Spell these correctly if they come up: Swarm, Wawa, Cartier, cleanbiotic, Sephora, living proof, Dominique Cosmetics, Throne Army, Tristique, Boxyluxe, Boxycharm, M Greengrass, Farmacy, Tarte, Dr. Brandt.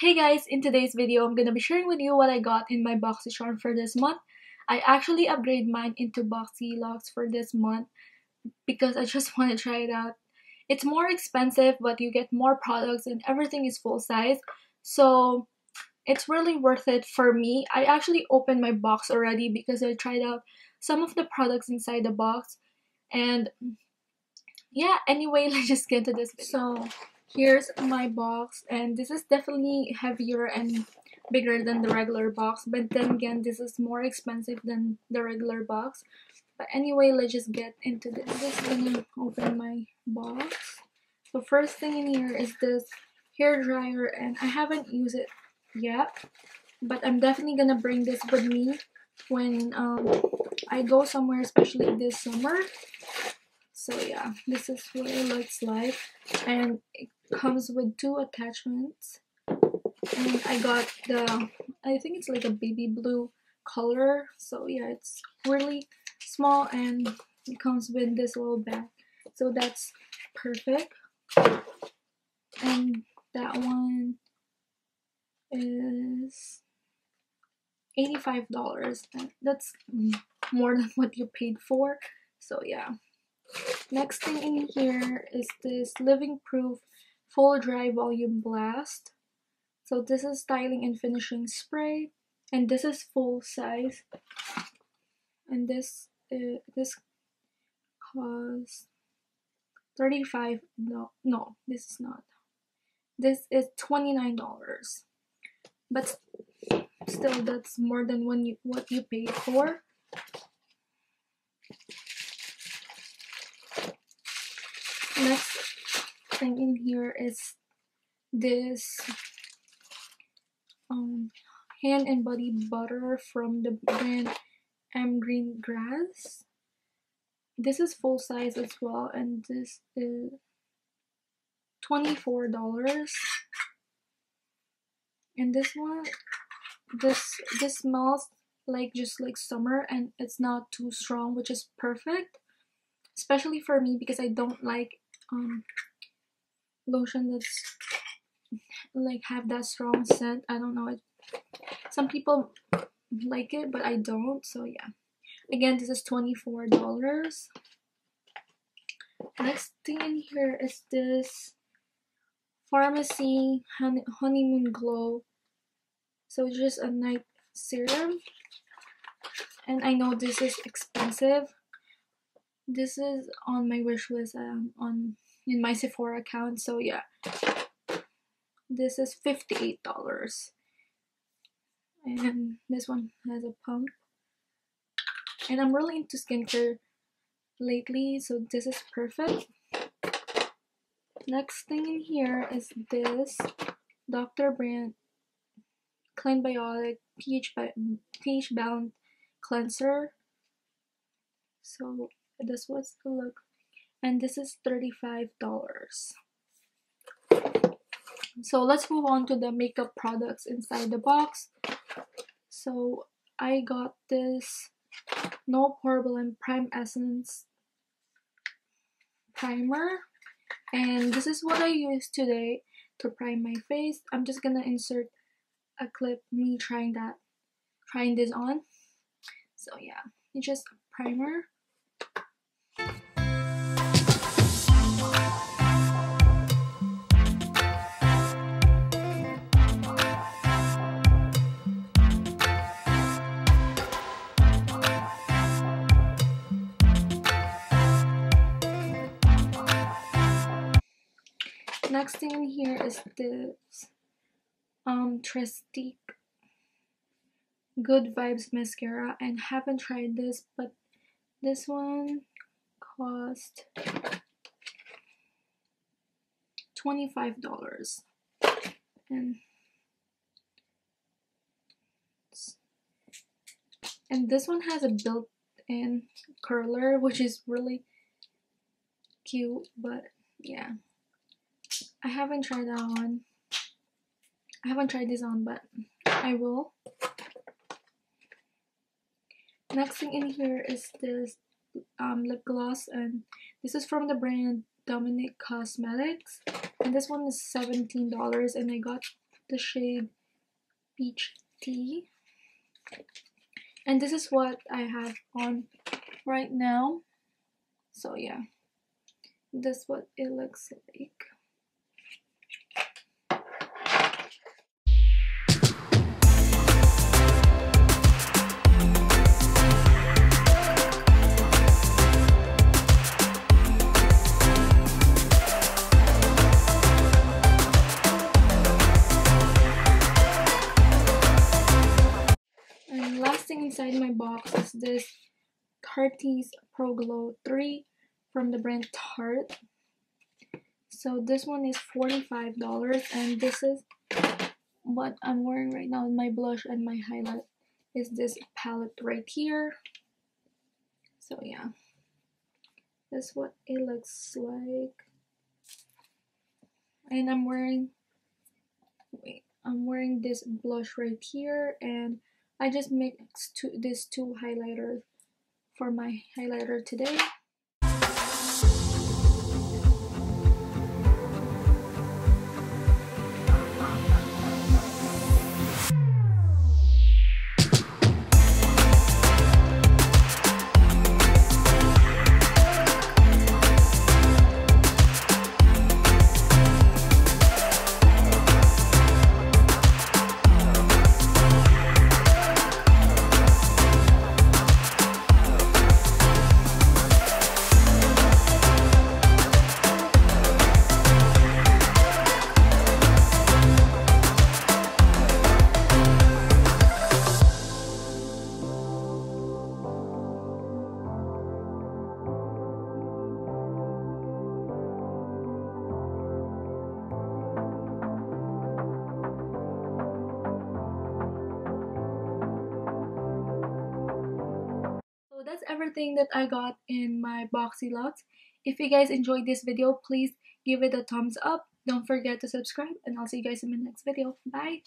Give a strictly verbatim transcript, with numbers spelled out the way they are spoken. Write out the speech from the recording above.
Hey guys, in today's video, I'm gonna be sharing with you what I got in my Boxycharm for this month. I actually upgrade mine into Boxyluxe for this month because I just want to try it out. It's more expensive, but you get more products and everything is full size, so it's really worth it for me. I actually opened my box already because I tried out some of the products inside the box. And yeah, anyway, let's just get to this video. So here's my box, and this is definitely heavier and bigger than the regular box, but then again, this is more expensive than the regular box. But anyway, let's just get into this. I'm just gonna open my box. So first thing in here is this hair dryer, and I haven't used it yet, but I'm definitely gonna bring this with me when um, I go somewhere, especially this summer. So yeah, this is what it looks like, and it comes with two attachments, and I got the, I think it's like a baby blue color. So yeah, it's really small, and it comes with this little bag, so that's perfect. And that one is eighty-five dollars. That's more than what you paid for, so yeah. Next thing in here is this Living Proof Full Dry Volume Blast. So this is styling and finishing spray, and this is full size, and this uh, this costs thirty-five dollars. No, no, this is not. This is twenty-nine dollars, but still, that's more than when you, what you paid for. Next thing in here is this um, hand and body butter from the brand M Greengrass. This is full size as well, and this is twenty-four dollars. And this one, this this smells like just like summer, and it's not too strong, which is perfect, especially for me because I don't like um lotion that's like have that strong scent. I don't know, it, some people like it, but I don't. So yeah, again, this is twenty-four dollars. Next thing in here is this Farmacy Honey honeymoon glow, so it's just a night serum, and I know this is expensive. This is on my wish list um, on in my Sephora account, so yeah. This is fifty-eight dollars. And this one has a pump. And I'm really into skincare lately, so this is perfect. Next thing in here is this Doctor Brandt Cleanbiotic pH, pH Bound Cleanser. So this was the look, and this is thirty-five dollars. So let's move on to the makeup products inside the box. So I got this No Problem Prime Essence Primer, and this is what I use today to prime my face. I'm just gonna insert a clip me trying that trying this on. So yeah, it's just a primer. Next thing in here is this um, Tristique Good Vibes Mascara, and haven't tried this, but this one cost twenty-five dollars, and, and this one has a built-in curler, which is really cute, but yeah. I haven't tried that on. I haven't tried this on, but I will. Next thing in here is this um, lip gloss, and this is from the brand Dominique Cosmetics, and this one is seventeen dollars, and I got the shade Peach Tea. And this is what I have on right now. So yeah, this is what it looks like. Inside my box is this Cartier's Pro Glow three from the brand Tarte. So this one is forty-five dollars, and this is what I'm wearing right now. My blush and my highlight is this palette right here. So yeah, that's what it looks like. And I'm wearing wait, I'm wearing this blush right here, and I just mixed two, these two highlighters for my highlighter today. That's everything that I got in my Boxyluxe. If you guys enjoyed this video, please give it a thumbs up. Don't forget to subscribe, and I'll see you guys in my next video. Bye!